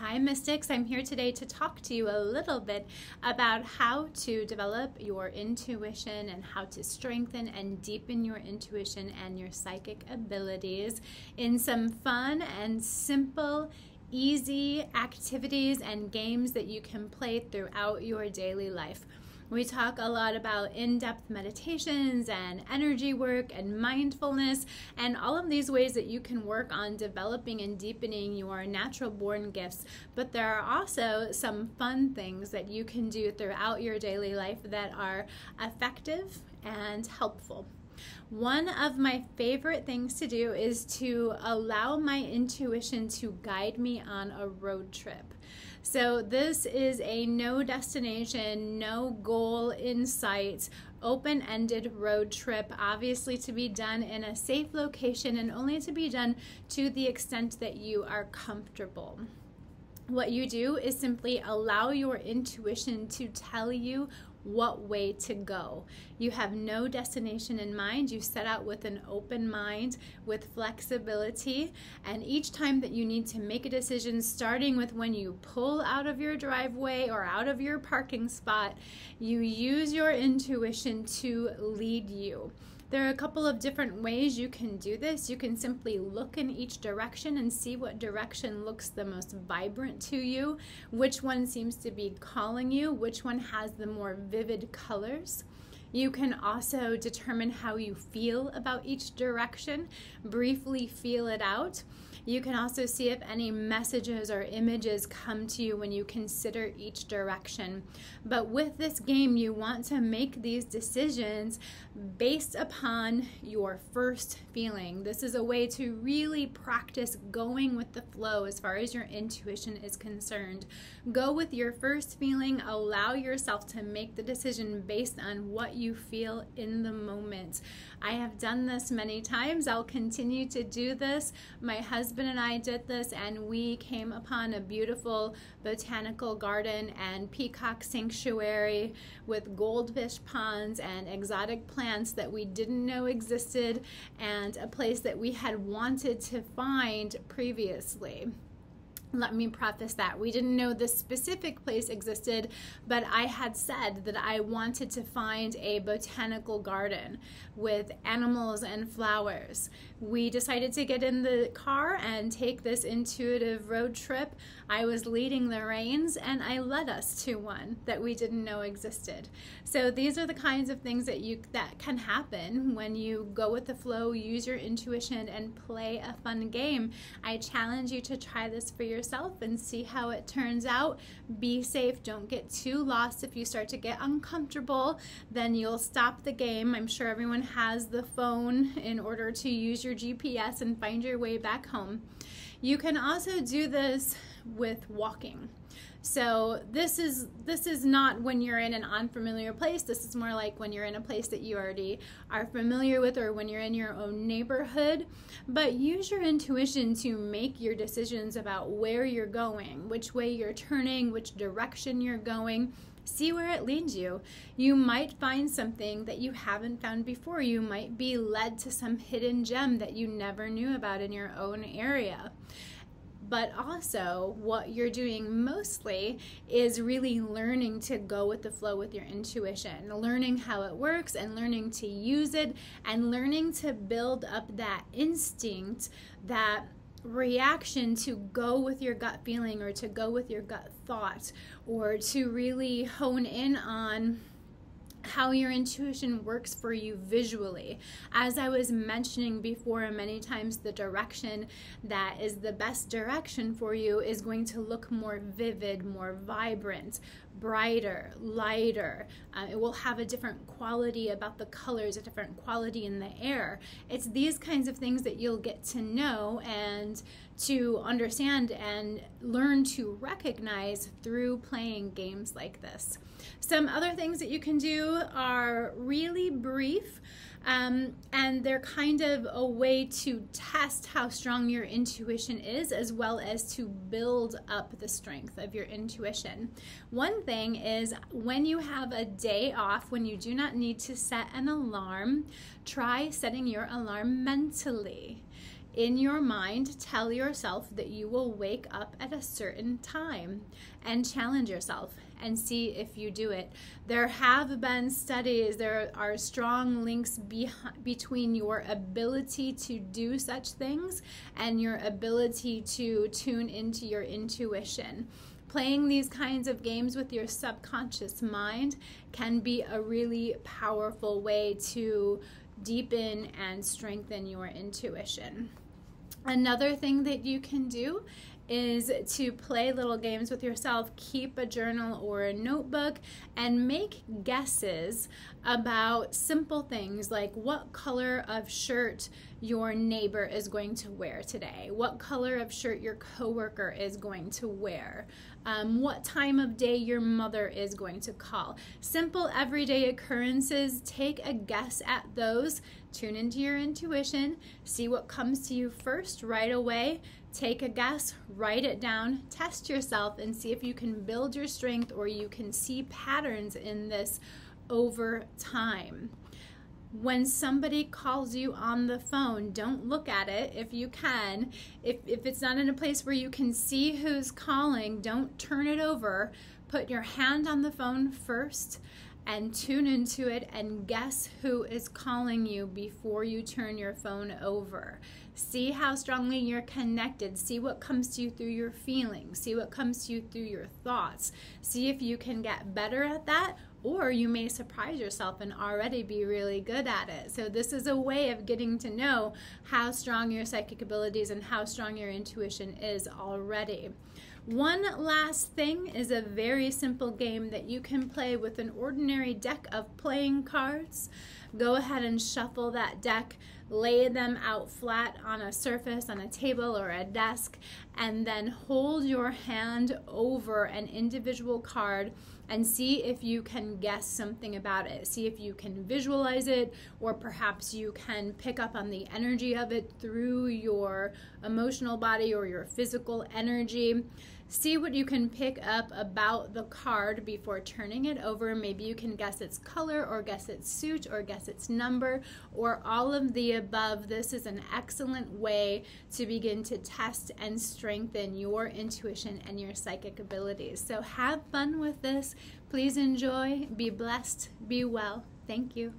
Hi Mystics, I'm here today to talk to you a little bit about how to develop your intuition and how to strengthen and deepen your intuition and your psychic abilities in some fun and simple, easy activities and games that you can play throughout your daily life. We talk a lot about in-depth meditations and energy work and mindfulness and all of these ways that you can work on developing and deepening your natural-born gifts. But there are also some fun things that you can do throughout your daily life that are effective and helpful. One of my favorite things to do is to allow my intuition to guide me on a road trip. So this is a no destination, no goal in sight, open-ended road trip, obviously to be done in a safe location and only to be done to the extent that you are comfortable. What you do is simply allow your intuition to tell you what way to go. You have no destination in mind. You set out with an open mind, with flexibility, and each time that you need to make a decision, starting with when you pull out of your driveway or out of your parking spot, you use your intuition to lead you. There are a couple of different ways you can do this. You can simply look in each direction and see what direction looks the most vibrant to you, which one seems to be calling you, which one has the more vivid colors. You can also determine how you feel about each direction, briefly feel it out. You can also see if any messages or images come to you when you consider each direction. But with this game, you want to make these decisions based upon your first feeling. This is a way to really practice going with the flow as far as your intuition is concerned. Go with your first feeling, allow yourself to make the decision based on what you feel in the moment. I have done this many times. I'll continue to do this. My husband and I did this, and we came upon a beautiful botanical garden and peacock sanctuary with goldfish ponds and exotic plants that we didn't know existed, and a place that we had wanted to find previously. Let me preface that. We didn't know this specific place existed, but I had said that I wanted to find a botanical garden with animals and flowers. We decided to get in the car and take this intuitive road trip. I was leading the reins, and I led us to one that we didn't know existed. So these are the kinds of things that can happen when you go with the flow, use your intuition, and play a fun game. I challenge you to try this for yourself and see how it turns out. Be safe. Don't get too lost. If you start to get uncomfortable, then you'll stop the game. I'm sure everyone has the phone in order to use your GPS and find your way back home. You can also do this with walking. So this is not when you're in an unfamiliar place. This is more like when you're in a place that you already are familiar with, or when you're in your own neighborhood. But use your intuition to make your decisions about where you're going, which way you're turning, which direction you're going. See where it leads you. You might find something that you haven't found before. You might be led to some hidden gem that you never knew about in your own area. But also, what you're doing mostly is really learning to go with the flow with your intuition, learning how it works and learning to use it and learning to build up that instinct, that reaction to go with your gut feeling or to go with your gut thought, or to really hone in on how your intuition works for you visually. As I was mentioning before, many times the direction that is the best direction for you is going to look more vivid, more vibrant, brighter, lighter. It will have a different quality about the colors, a different quality in the air. It's these kinds of things that you'll get to know and to understand and learn to recognize through playing games like this. Some other things that you can do are really brief, and they're kind of a way to test how strong your intuition is, as well as to build up the strength of your intuition. One thing is, when you have a day off, when you do not need to set an alarm, try setting your alarm mentally. In your mind, tell yourself that you will wake up at a certain time and challenge yourself and see if you do it. There have been studies, there are strong links between your ability to do such things and your ability to tune into your intuition. Playing these kinds of games with your subconscious mind can be a really powerful way to deepen and strengthen your intuition. Another thing that you can do is to play little games with yourself. Keep a journal or a notebook and make guesses about simple things like what color of shirt your neighbor is going to wear today, what color of shirt your coworker is going to wear, what time of day your mother is going to call. Simple everyday occurrences, take a guess at those, tune into your intuition, see what comes to you first right away, take a guess, write it down, test yourself and see if you can build your strength or you can see patterns in this over time. When somebody calls you on the phone, don't look at it if you can. If it's not in a place where you can see who's calling, don't turn it over. Put your hand on the phone first and tune into it and guess who is calling you before you turn your phone over. See how strongly you're connected. See what comes to you through your feelings. See what comes to you through your thoughts. See if you can get better at that, or you may surprise yourself and already be really good at it. So this is a way of getting to know how strong your psychic abilities and how strong your intuition is already. One last thing is a very simple game that you can play with an ordinary deck of playing cards. Go ahead and shuffle that deck, lay them out flat on a surface, on a table or a desk, and then hold your hand over an individual card and see if you can guess something about it. See if you can visualize it, or perhaps you can pick up on the energy of it through your emotional body or your physical energy. See what you can pick up about the card before turning it over. Maybe you can guess its color or guess its suit or guess its number or all of the above. This is an excellent way to begin to test and strengthen your intuition and your psychic abilities. So have fun with this. Please enjoy. Be blessed. Be well. Thank you.